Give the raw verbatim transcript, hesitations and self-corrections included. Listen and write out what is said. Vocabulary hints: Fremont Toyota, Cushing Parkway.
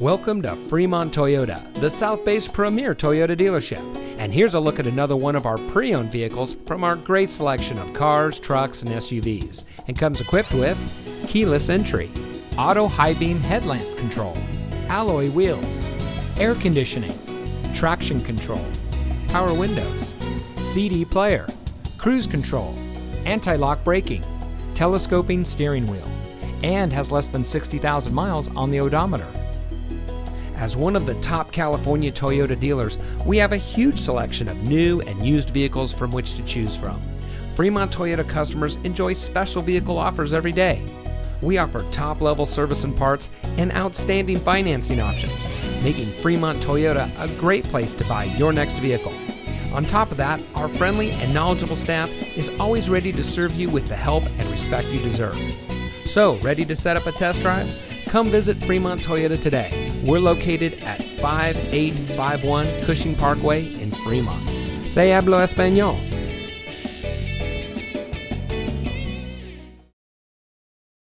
Welcome to Fremont Toyota, the South Bay's premier Toyota dealership. And here's a look at another one of our pre-owned vehicles from our great selection of cars, trucks, and S U Vs. And comes equipped with keyless entry, auto high beam headlamp control, alloy wheels, air conditioning, traction control, power windows, C D player, cruise control, anti-lock braking, telescoping steering wheel, and has less than sixty thousand miles on the odometer. As one of the top California Toyota dealers, we have a huge selection of new and used vehicles from which to choose from. Fremont Toyota customers enjoy special vehicle offers every day. We offer top-level service and parts and outstanding financing options, making Fremont Toyota a great place to buy your next vehicle. On top of that, our friendly and knowledgeable staff is always ready to serve you with the help and respect you deserve. So, ready to set up a test drive? Come visit Fremont Toyota today. We're located at five eight five one Cushing Parkway in Fremont. Se habla español.